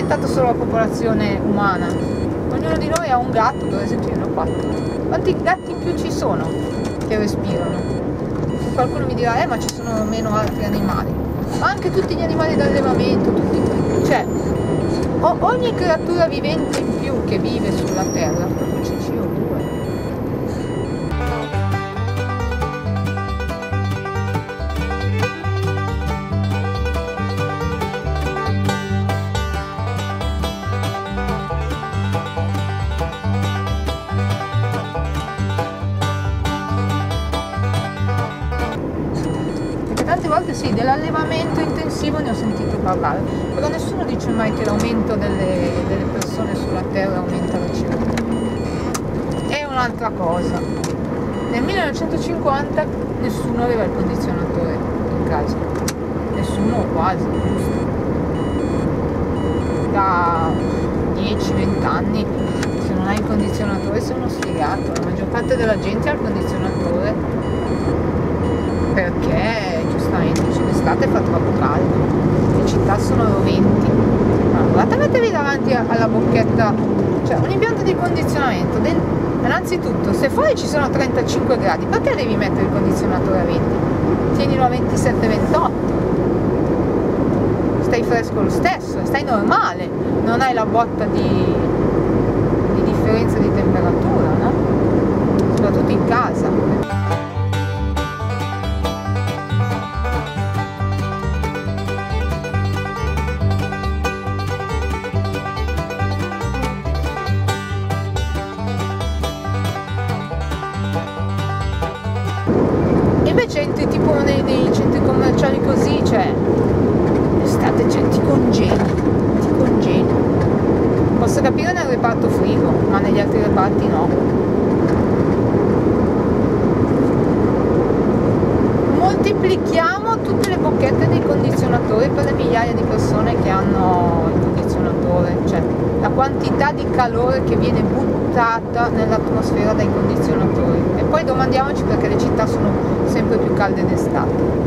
aumentato solo la popolazione umana, ognuno di noi ha un gatto, per esempio io ne ho 4. Quanti gatti in più ci sono che respirano? Qualcuno mi dirà, ma ci sono meno altri animali, ma anche tutti gli animali d'allevamento, cioè ogni creatura vivente in più che vive sulla terra produce CO2. Tante volte sì, dell'allevamento intensivo ne ho sentito parlare, però nessuno dice mai che l'aumento delle persone sulla terra aumenta la CO2. È un'altra cosa. Nel 1950 nessuno aveva il condizionatore in casa, nessuno o quasi, giusto? Da 10-20 anni se non hai il condizionatore sei uno sfigato, la maggior parte della gente ha il condizionatore perché in estate fa troppo caldo, in città sono 20, allora mettetevi davanti alla bocchetta, cioè un impianto di condizionamento, innanzitutto se fuori ci sono 35 gradi, perché devi mettere il condizionatore a 20? Tienilo a 27-28, stai fresco lo stesso, stai normale, non hai la botta di differenza di temperatura, no? Soprattutto in casa. Tipo nei centri commerciali così, cioè l'estate ti congeli, posso capire nel reparto frigo, ma negli altri reparti no. Moltiplichiamo tutte le bocchette dei condizionatori per le migliaia di persone che hanno il condizionatore, cioè la quantità di calore che viene buttata nell'atmosfera dai condizionatori, e poi domandiamoci perché le città sono sempre più calde d'estate.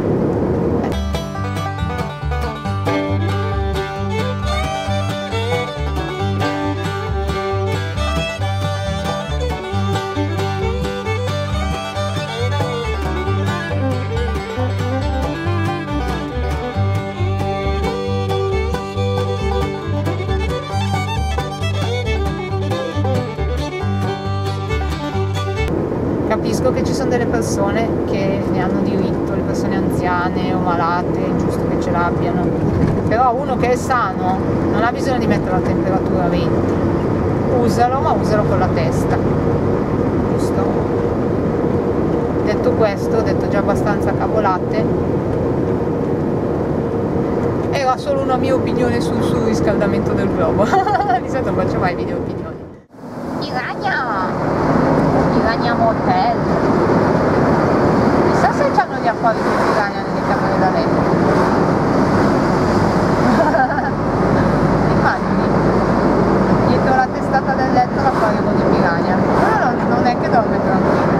Capisco che ci sono delle persone che ne hanno diritto, le persone anziane o malate, è giusto che ce l'abbiano, però uno che è sano non ha bisogno di mettere la temperatura a 20, usalo, ma usalo con la testa, giusto? Detto questo, ho detto già abbastanza cavolate, era solo una mia opinione sul surriscaldamento del globo, di solito non faccio mai video opinioni. Iraniamo hotel, chissà se c'hanno gli acquari che tirano nelle camere da letto. Immagini, dietro la testata del letto l'acquario con i piranha, però non è che dorme tranquillo.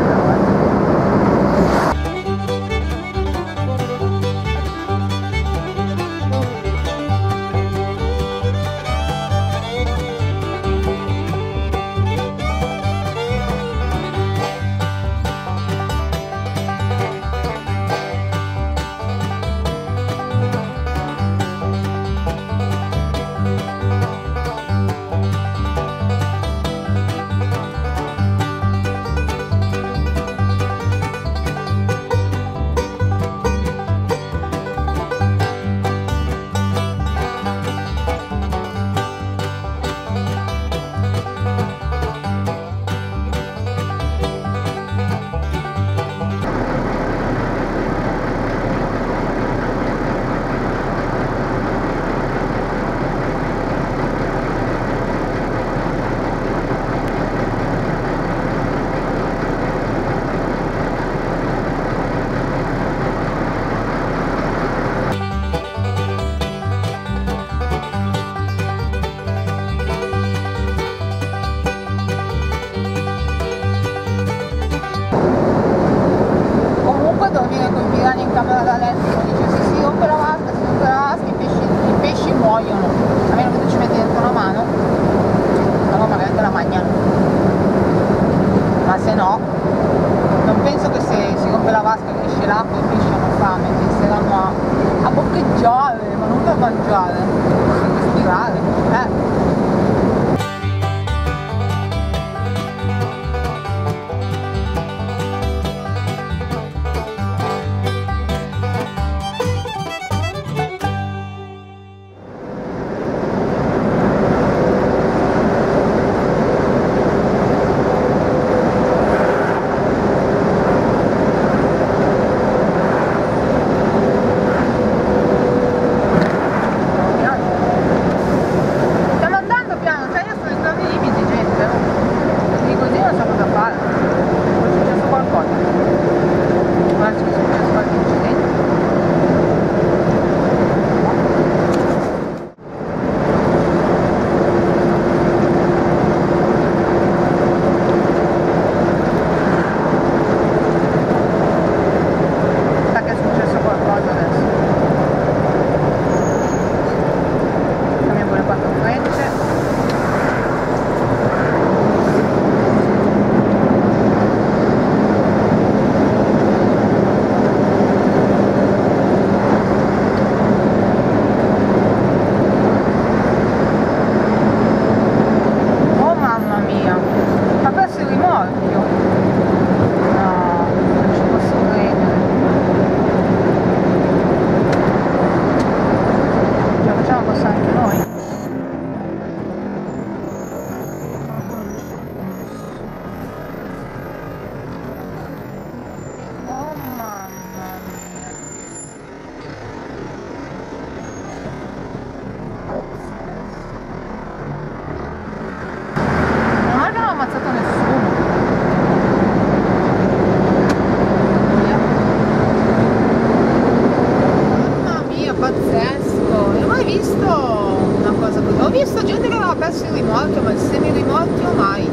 e se mi rimorchio mai.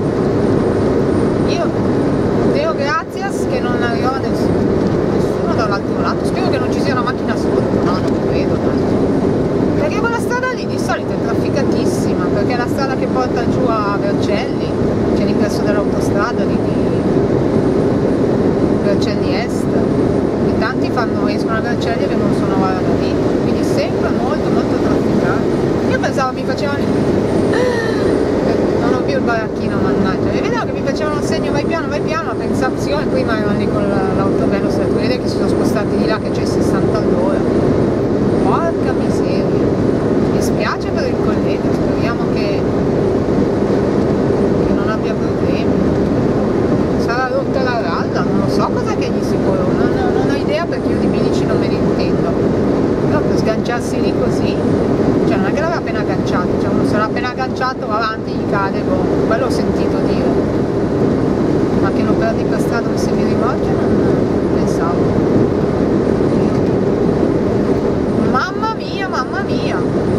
Io Deo grazias che non arriva nessuno dall'altro lato. Spero che non ci sia una macchina sotto, no, non credo, no. Perché quella strada lì di solito è trafficatissima, perché è la strada che porta giù a Vercelli, c'è l'ingresso dell'autostrada lì di Vercelli Est, e tanti escono a Vercelli e vengono solo a da lì, quindi sembra molto trafficato. Io pensavo mi facevano... non ho più il baracchino, mannaggia, e vedevo che mi facevano un segno vai piano, pensavo sì, e prima erano lì con l'autovelox, vedete che si sono spostati di là che c'è 60 all'ora, porca miseria, mi spiace per il collega, speriamo che non abbia problemi, sarà rotta la ralla, non so cosa che gli si corona, non ho idea perché io di bilici non me ne intendo, però per sganciarsi lì così, cioè non è che l'aveva appena agganciato, cioè uno sarà appena agganciato avanti gli cade, boh, quello ho sentito dire, ma che lo perdi per strada un semirimorchio non pensavo. Mamma mia, mamma mia!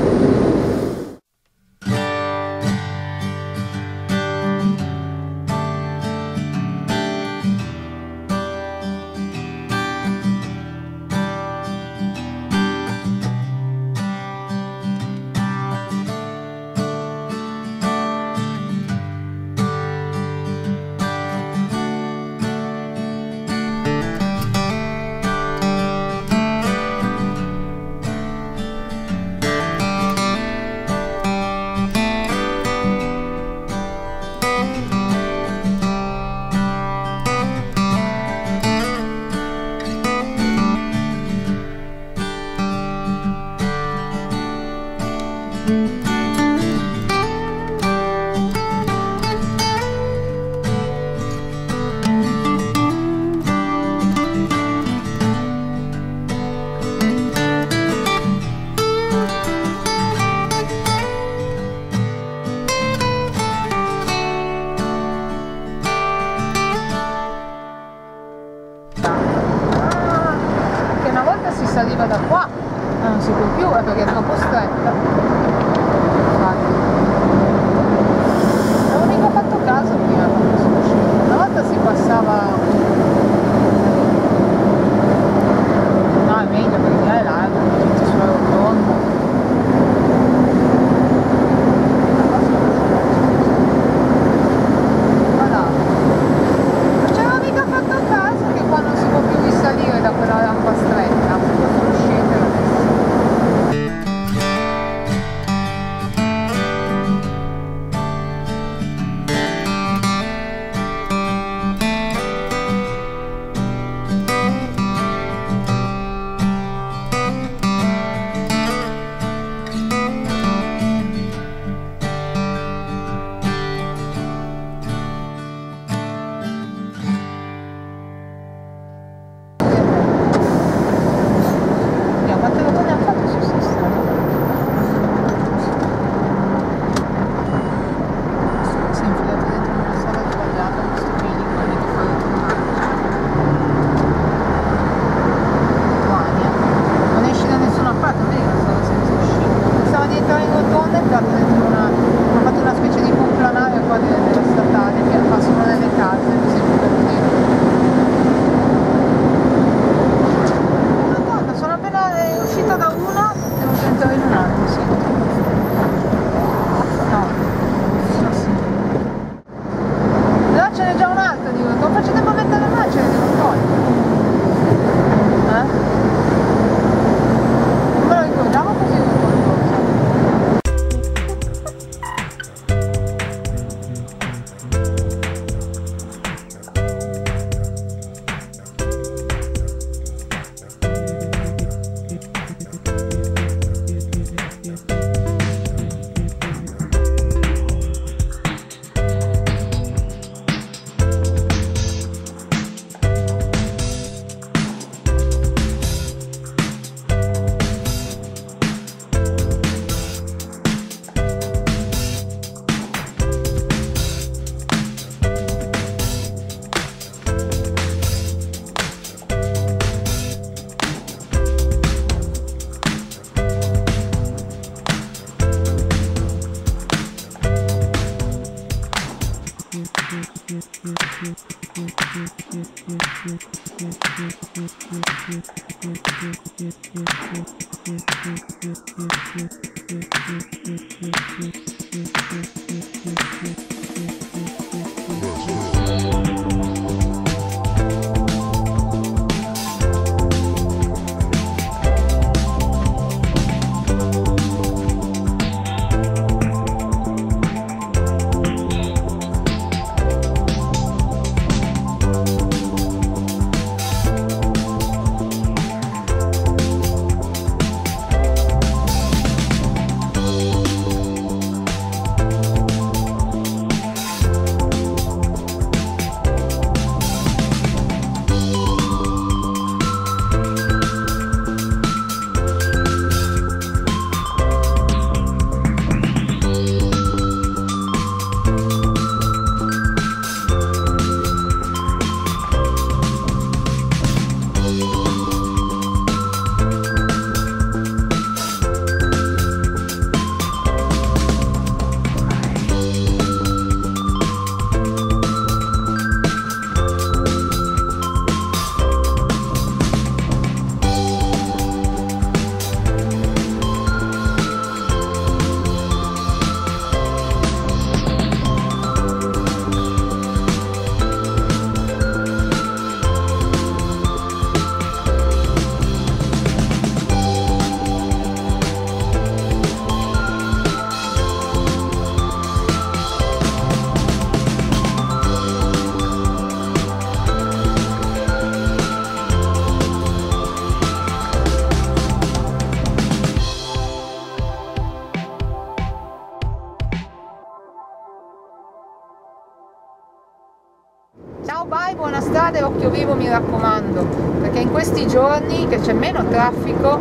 Buona strada, occhio vivo, mi raccomando, perché in questi giorni che c'è meno traffico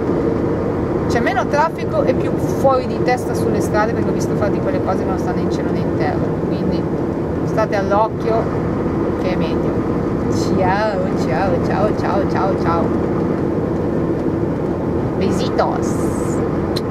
e più fuori di testa sulle strade, perché ho visto fare di quelle cose che non stanno in cielo né in terra, quindi state all'occhio che è meglio. Ciao, besitos.